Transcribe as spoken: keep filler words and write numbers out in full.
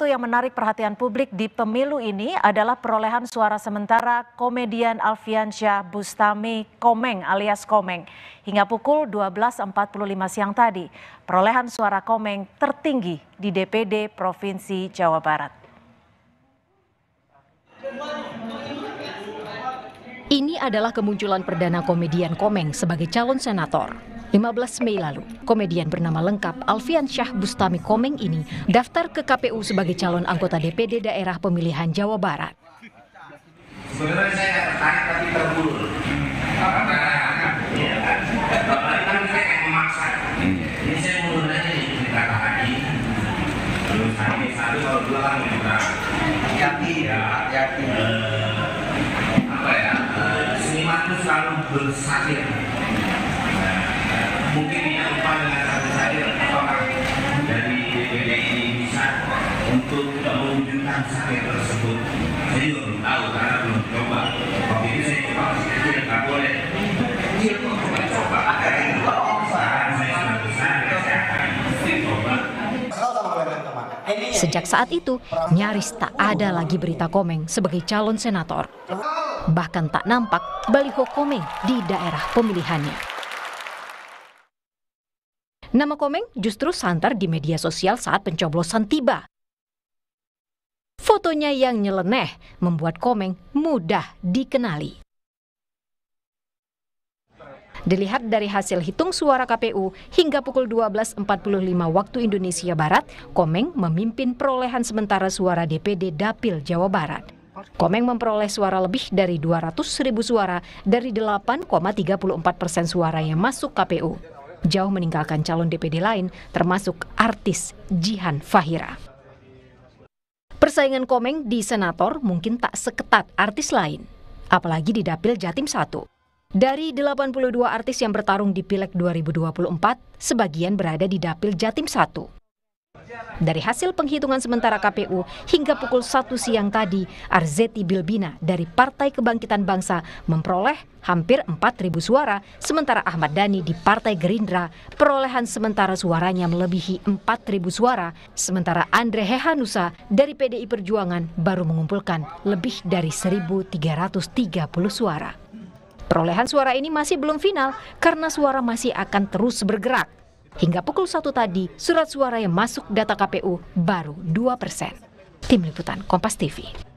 satu yang menarik perhatian publik di pemilu ini adalah perolehan suara sementara komedian Alfiansyah Bustami Komeng alias Komeng. Hingga pukul dua belas empat puluh lima siang tadi, perolehan suara Komeng tertinggi di D P D Provinsi Jawa Barat. Ini adalah kemunculan perdana komedian Komeng sebagai calon senator. lima belas Mei lalu, komedian bernama lengkap Alfiansyah Bustami Komeng ini daftar ke K P U sebagai calon anggota D P D daerah pemilihan Jawa Barat. Sebenarnya saya nggak tertarik tapi terburu. Karena kan saya yang memaksa. Ini saya mundur aja nih, ditata lagi. Terus kami satu kalau dua kan kita hati-hati ya, hati-hati. Apa ya? Seniman itu selalu bersahir. Mungkin yang paling saya dari D P D ini bisa untuk mewujudkan saya tersebut. Saya belum tahu karena belum coba. Waktu itu saya coba, itu yang nggak boleh. Dia kok coba coba? Akhirnya itu saran saya sudah besar, saya akan mesti coba. Sejak saat itu, nyaris tak ada lagi berita Komeng sebagai calon senator. Bahkan tak nampak baliho Komeng di daerah pemilihannya. Nama Komeng justru santer di media sosial saat pencoblosan tiba. Fotonya yang nyeleneh membuat Komeng mudah dikenali. Dilihat dari hasil hitung suara K P U, hingga pukul dua belas empat puluh lima waktu Indonesia Barat, Komeng memimpin perolehan sementara suara D P D Dapil Jawa Barat. Komeng memperoleh suara lebih dari dua ratus ribu suara dari delapan koma tiga puluh empat persen suara yang masuk K P U. Jauh meninggalkan calon D P D lain, termasuk artis Jihan Fahira. Persaingan Komeng di senator mungkin tak seketat artis lain, apalagi di Dapil Jatim satu. Dari delapan puluh dua artis yang bertarung di Pileg dua ribu dua puluh empat, sebagian berada di Dapil Jatim satu. Dari hasil penghitungan sementara K P U hingga pukul satu siang tadi, Arzeti Bilbina dari Partai Kebangkitan Bangsa memperoleh hampir empat ribu suara, sementara Ahmad Dani di Partai Gerindra perolehan sementara suaranya melebihi empat ribu suara, sementara Andre Hehanusa dari P D I Perjuangan baru mengumpulkan lebih dari seribu tiga ratus tiga puluh suara. Perolehan suara ini masih belum final karena suara masih akan terus bergerak. Hingga pukul satu tadi, surat suara yang masuk data K P U baru dua persen. Tim Liputan Kompas T V.